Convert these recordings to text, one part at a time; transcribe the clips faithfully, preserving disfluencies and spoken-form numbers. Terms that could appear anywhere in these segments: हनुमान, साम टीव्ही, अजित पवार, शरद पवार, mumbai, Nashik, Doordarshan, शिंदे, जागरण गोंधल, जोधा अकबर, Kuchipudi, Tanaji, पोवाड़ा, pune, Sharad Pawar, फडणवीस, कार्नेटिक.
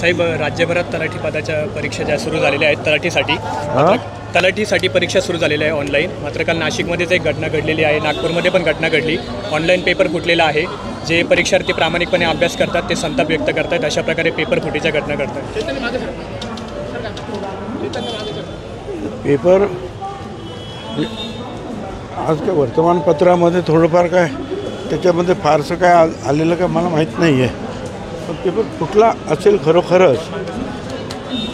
साहेब राज्यभरात तलाठी पदाच्या परीक्षा ज्या सुरू झालेल्या आहेत तलाठीसाठी तलाठीसाठी परीक्षा सुरू झालेल्या आहे ऑनलाईन। मात्र काल नाशिकमध्येच एक घटना घडलेली आहे, नागपूरमध्ये पण घटना घडली। ऑनलाईन पेपर फुटलेला आहे, जे परीक्षार्थी प्रामाणिकपणे अभ्यास करतात ते संताप व्यक्त करतात। अशा प्रकारे पेपर फुटीच्या घटना घडतात। पेपर आज का वर्तमानपत्रामध्ये थोडंफार काय त्याच्यामध्ये फारसं काय आलेलं का मला माहीत नाही आहे। पेपर फुटला असेल खरोखरच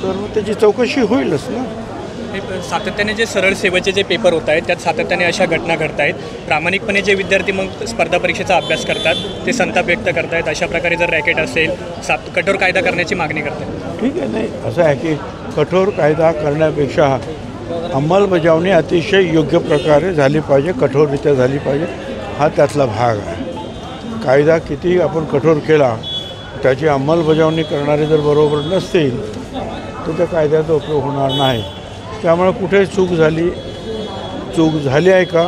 तर मग त्याची चौकशी होईलच ना। सातत्याने जे सरळ सेवेचे जे पेपर होत आहेत त्यात सातत्याने अशा घटना घडत आहेत। प्रामाणिकपणे जे विद्यार्थी मग स्पर्धा परीक्षेचा अभ्यास करतात ते संताप व्यक्त करत आहेत। अशा प्रकारे जर रॅकेट असेल सात कठोर कायदा करण्याची मागणी करत आहेत। ठीक आहे, नाही असं आहे की कठोर कायदा करण्यापेक्षा अंमलबजावणी अतिशय योग्य प्रकारे झाली पाहिजे, कठोररित्या झाली पाहिजे, हा त्यातला भाग आहे। कायदा किती आपण कठोर केला त्याची अंमलबजावणी करणारे जर बरोबर नसतील तर त्या कायद्याचा उपयोग होणार नाही। त्यामुळे कुठे चूक झाली चूक झाली आहे का,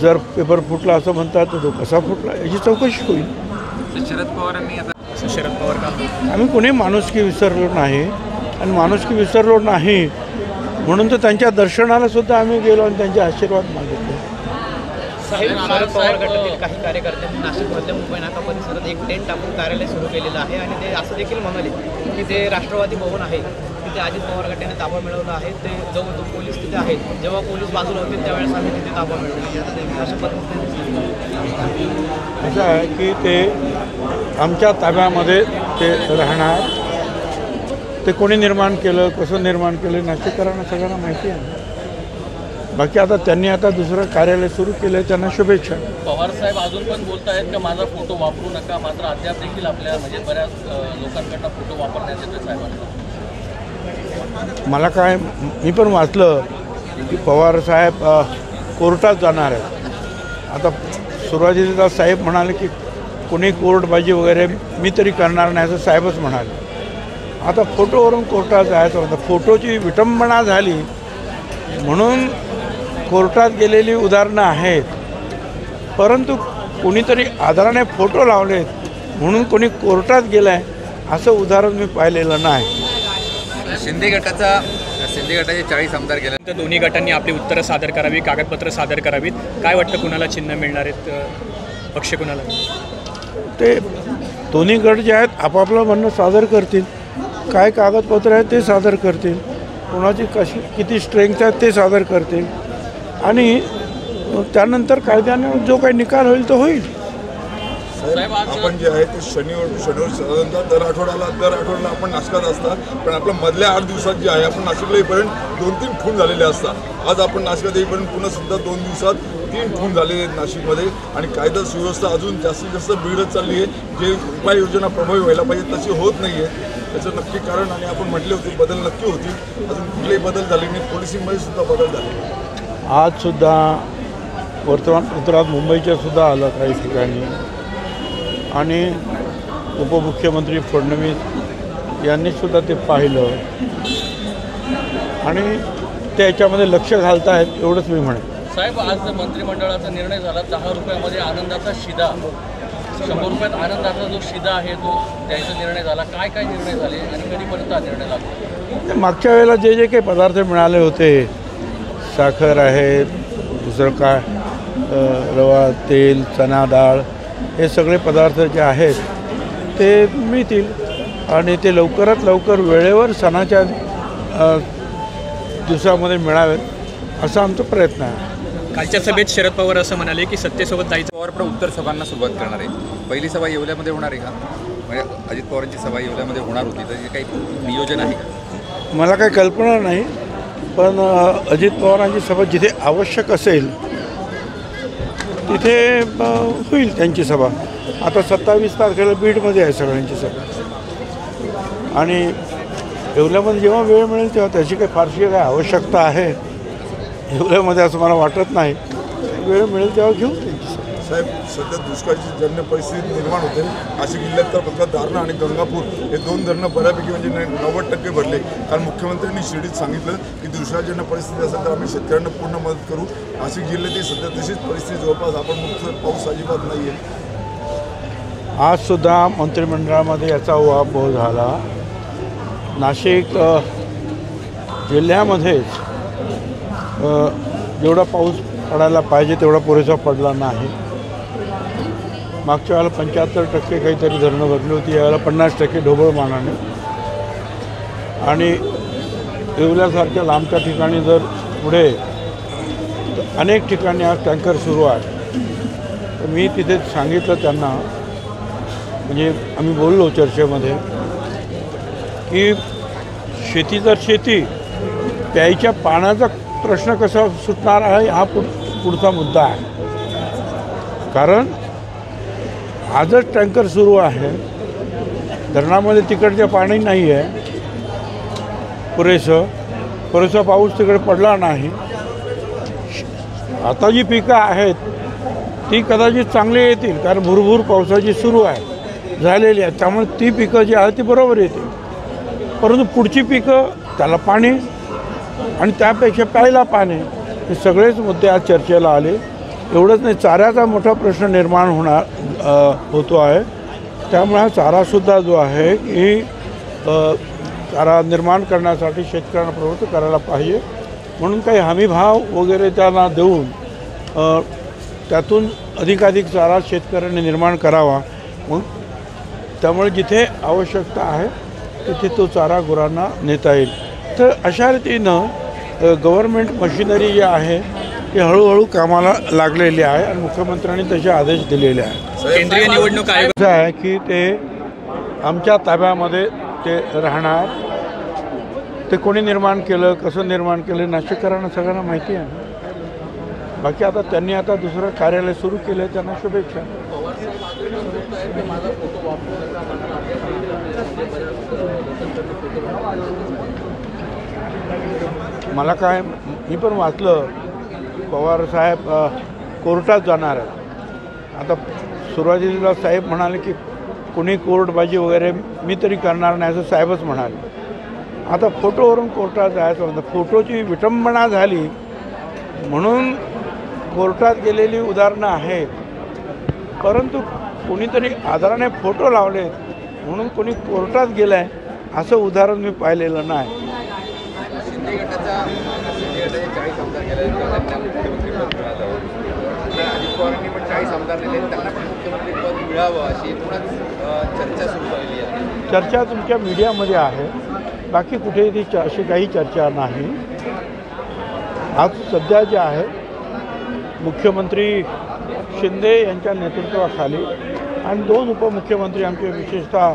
जर पेपर फुटला असं म्हणतात तर तो कसा फुटला याची चौकशी होईल। शरद पवारांनी आता शरद पवार का आम्ही कोणी माणुसकी विसरलो नाही, आणि माणुसकी विसरलो नाही म्हणून तर त्यांच्या दर्शनाला सुद्धा आम्ही गेलो आणि त्यांचे आशीर्वाद मागितले। साहेब शरद पवार गटातील काही कार्यकर्त्यांनी नाशिकमधल्या मुंबई नाका परिसरात एक टेंट टाकून कार्यालय सुरू केलेलं आहे, आणि ते असं देखील म्हणाले की जे राष्ट्रवादी भवन आहे तिथे अजित पवार गटाने ताबा मिळवला आहे। ते जवळ जो पोलीस तिथे आहेत, जेव्हा पोलीस बाजूला होते त्यावेळेस आम्ही तिथे ताबा मिळवला। अशा पद्धतीने असं आहे की ते आमच्या ताब्यामध्ये ते राहणार, ते कोणी निर्माण केलं कसं निर्माण केलं नाशिककरांना सगळ्यांना माहिती आहे। बाकी आता त्यांनी आता दुसरं कार्यालय सुरू केलं, त्यांना शुभेच्छा। पवार साहेब अजून पण बोलत आहेत की माझा फोटो वापरू नका, मात्र अद्याप देखील आपल्या म्हणजे बऱ्याच लोकांकडनं फोटो वापरण्यात येतो साहेबांना। मला काय मी पण वाचलं की पवार साहेब कोर्टात जाणार आहेत। आता सुरुवातीला साहेब म्हणाले की कोणी कोर्टबाजी वगैरे मी तरी करणार नाही असं साहेबच म्हणाले। आता फोटोवरून कोर्टात जायचं होतं, फोटोची विटंबना झाली म्हणून कोर्टात गेलेली उदाहरणं आहेत। परंतु कोणीतरी आधाराने फोटो लावलेत म्हणून कोणी कोर्टात गेलं आहे असं उदाहरण मी पाहिलेलं नाही। शिंदे गटाचा शिंदे गटाचे चाळीस आमदार गेले तर दोन्ही गटांनी आपली उत्तरं सादर करावी, कागदपत्रं सादर करावीत। काय वाटतं कुणाला चिन्ह मिळणार आहेत, पक्ष कुणाला? ते दोन्ही गट जे आहेत आपापलं म्हणणं सादर करतील, काय कागदपत्र आहेत ते सादर करतील, कोणाची कशी किती स्ट्रेंथ आहेत ते सादर करतील, आणि त्यानंतर कायद्याने जो काही निकाल होईल तो होईल। आपण जे आहे ते शनिवार शनिवार साधारणतः दर आठवड्याला दर आठवड्याला आपण नाशिकात असतात, पण आपलं मधल्या आठ दिवसात जे आहे आपण नाशिकला येईपर्यंत दोन तीन खून झालेले असतात। आज आपण नाशिकात येईपर्यंत पुन्हा सुद्धा दोन दिवसात तीन खून झालेले आहेत नाशिकमध्ये, आणि कायदा सुव्यवस्था अजून जास्तीत जास्त बिघडत चालली आहे। जे उपाययोजना प्रभावी व्हायला पाहिजे तशी होत नाही आहे, त्याचं नक्की कारण, आणि आपण म्हटले होते बदल नक्की होतील, अजून कुठलेही बदल झाले नाही, पोलिसिंगमध्ये सुद्धा बदल झाले। आजसुद्धा वर्तमानपत्रात मुंबईच्यासुद्धा आलं काही ठिकाणी, आणि उपमुख्यमंत्री फडणवीस यांनीसुद्धा ते पाहिलं आणि ते याच्यामध्ये लक्ष घालत आहेत एवढंच मी म्हणेन। साहेब आज मंत्रिमंडळाचा निर्णय झाला, दहा रुपयामध्ये आनंदाचा शिदा, शंभर रुपयात आनंदाचा जो शिदा आहे तो द्यायचा निर्णय झाला। काय काय निर्णय झाले आणि कधीपर्यंत हा निर्णय लागला? मागच्या वेळेला जे जे काही पदार्थ मिळाले होते, साखर आहे, दुसरं काय रवा, तेल, चना डाळ, हे सगळे पदार्थ जे आहेत ते मिळतील, आणि ते लवकरात लवकर वेळेवर सणाच्या दिवसामध्ये मिळावेत असा आमचा प्रयत्न आहे। कालच्या सभेत शरद पवार असं म्हणाले की सत्तेसोबत जायचं, पवार उत्तर सभांना सुरुवात करणार आहे। पहिली सभा येवल्यामध्ये होणार आहे का, म्हणजे अजित पवारांची सभा येवल्यामध्ये होणार होती तर काही नियोजन आहे का? मला काही कल्पना नाही, पण अजित पवारांची सभा जिथे आवश्यक असेल तिथे होईल त्यांची सभा। आता सत्तावीस तारखेला बीडमध्ये आहे सगळ्यांची सभा, आणि येवल्यामध्ये जेव्हा वेळ मिळेल तेव्हा त्याची काही फारशी काही आवश्यकता आहे एवढ्यामध्ये असं मला वाटत नाही, वेळ मिळेल तेव्हा घेऊ। साहेब सध्या दुष्काळाची जन्य परिस्थिती निर्माण होते नाशिक जिल्ह्यात, तर फक्त दारणा आणि गंगापूर हे दोन धरणं बऱ्यापैकी म्हणजे नव्वद टक्के भरले, कारण मुख्यमंत्र्यांनी शिर्डीत सांगितलं की दुष्काळजन्य परिस्थिती असेल तर आम्ही शेतकऱ्यांना पूर्ण मदत करू। नाशिक जिल्ह्यातील सध्या तशीच परिस्थिती, जवळपास आपण मुख्य पाऊस अजिबात नाही आहे। आजसुद्धा मंत्रिमंडळामध्ये याचा उहापोह झाला। नाशिक जिल्ह्यामध्येच जेवढा पाऊस पडायला पाहिजे तेवढा पुरेसा पडला नाही। मागच्या वेळेला पंच्याहत्तर टक्के काहीतरी धरणं भरली होती, यावेळेला पन्नास टक्के ढोबळ मानाने। आणि येवल्यासारख्या लांबच्या ठिकाणी जर पुढे अनेक ठिकाणी आज टँकर सुरू आहे। मी तिथे सांगितलं त्यांना, म्हणजे आम्ही बोललो चर्चेमध्ये की शेती तर शेती, प्यायच्या पाण्याचा प्रश्न कसा सुटणार आहे हा पुढ पुढचा मुद्दा आहे। कारण आजच टँकर सुरू आहे, धरणामध्ये तिकडचं पाणी नाही आहे पुरेसं, पुरेसा पाऊस तिकडे पडला नाही। आता जी पिकं आहेत ती कदाचित चांगली येतील, कारण भरभूर पावसाची सुरू आहे झालेली आहे, त्यामुळे ती पिकं जी आहेत ती बरोबर येतील। परंतु पुढची पिकं, त्याला पाणी आणि त्यापेक्षा प्यायला पाणी, हे सगळेच मुद्दे आज चर्चेला आले। एवढंच नाही, चाऱ्याचा मोठा प्रश्न निर्माण होणार होतो आहे, त्यामुळे हा चारासुद्धा जो आहे की चारा निर्माण करण्यासाठी शेतकऱ्यांना प्रवृत्त करायला पाहिजे, म्हणून काही हमी भाव वगैरे त्यांना देऊन त्यातून अधिकाधिक चारा शेतकऱ्यांनी निर्माण करावा। मग त्यामुळे जिथे आवश्यकता आहे तिथे तो चारा गुरांना नेता येईल। तर अशा रीतीनं गव्हर्मेंट मशिनरी जी आहे ती हळूहळू कामाला लागलेली आहे आणि मुख्यमंत्र्यांनी तसे आदेश दिलेले आहेत। केंद्रीय निवडणूक आयोग आहे की ते आमच्या ताब्यामध्ये ते राहणार, ते कोणी निर्माण केलं, कसं निर्माण केलं, नाशिककरांना सगळ्यांना माहिती आहे। बाकी आता त्यांनी आता दुसरं कार्यालय सुरू केलं, त्यांना शुभेच्छा। मला काय, मी पण वाचलं पवार साहेब कोर्टात जाणार आहे। आता सुरुवातीला साहेब म्हणाले की कुणी कोर्टबाजी वगैरे मी तरी करणार नाही, असं साहेबच म्हणाले। आता फोटोवरून कोर्टात जायचं म्हणतात, फोटोची विटंबना झाली म्हणून कोर्टात गेलेली उदाहरणं आहेत। परंतु कोणीतरी आधाराने फोटो लावले म्हणून कोणी कोर्टात गेलं आहे असं उदाहरण मी पाहिलेलं नाही। चर्चा तुमच्या मीडियामध्ये आहे, बाकी कुठेही ती अशी काही चर्चा नाही। आज सध्या जे आहे मुख्यमंत्री शिंदे यांच्या नेतृत्वाखाली आणि दोन उपमुख्यमंत्री आमचे, विशेषतः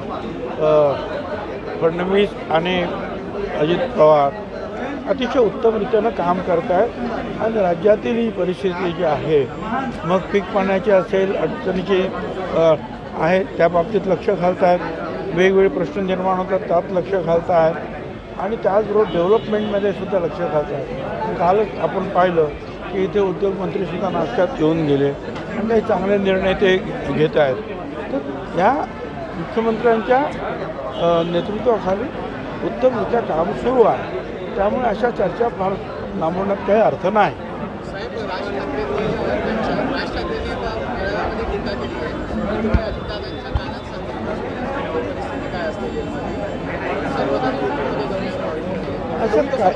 फडणवीस आणि अजित पवार, अतिशय उत्तमरित्यानं काम करत आहेत। आणि राज्यातील ही परिस्थिती जी आहे, मग पीक पाण्याची असेल, अडचणीची आहे त्याबाबतीत लक्ष घालत आहेत, वेगवेगळे प्रश्न निर्माण होतात त्यात लक्ष घालत आहेत, आणि त्याचबरोबर डेव्हलपमेंटमध्ये सुद्धा लक्ष घालत आहेत। कालच आपण पाहिलं की इथे उद्योगमंत्रीसुद्धा नाशिकत येऊन गेले आणि काही चांगले निर्णय ते घेत आहेत। तर या मुख्यमंत्र्यांच्या नेतृत्वाखाली उत्तमरित्या काम सुरू आहे, त्यामुळे अशा चर्चा फार लांबवण्यात काही अर्थ नाही। असं काय,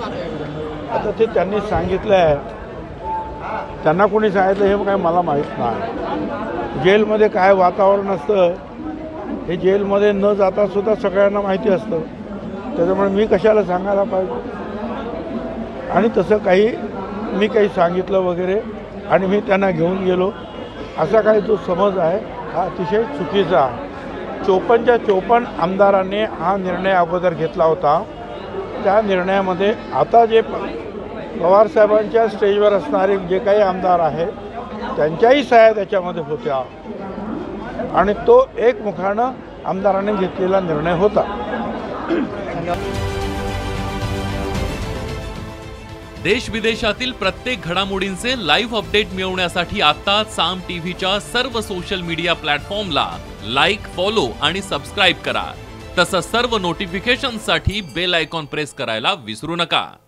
आता ते त्यांनी सांगितलं आहे, त्यांना कोणी सांगितलं हे काय मला माहीत नाही। जेलमध्ये काय वातावरण असतं हे जेलमध्ये न जातासुद्धा सगळ्यांना माहिती असतं, त्याच्यामुळे मी कशाला सांगायला पाहिजे। आणि तसं काही मी काही सांगितलं वगैरे आणि मी त्यांना घेऊन गेलो असा काही जो समज आहे हा अतिशय चुकीचा आहे। चोपन्नच्या चोपन्न आमदारांनी हा निर्णय अगोदर घेतला होता, त्या निर्णयामध्ये आता जे पवारसाहेबांच्या स्टेजवर असणारे जे काही आमदार आहेत त्यांच्याही सह्या त्याच्यामध्ये होत्या आणि तो एकमुखानं आमदाराने घेतलेला निर्णय होता। देश विदेशातील प्रत्येक घडामोडींचे लाईव्ह अपडेट मिळवण्यासाठी आता साम टीव्हीच्या सर्व सोशल मीडिया प्लॅटफॉर्मला लाईक, फॉलो आणि सबस्क्राईब करा। तसंच सर्व नोटिफिकेशनसाठी बेल आयकॉन प्रेस करायला विसरू नका।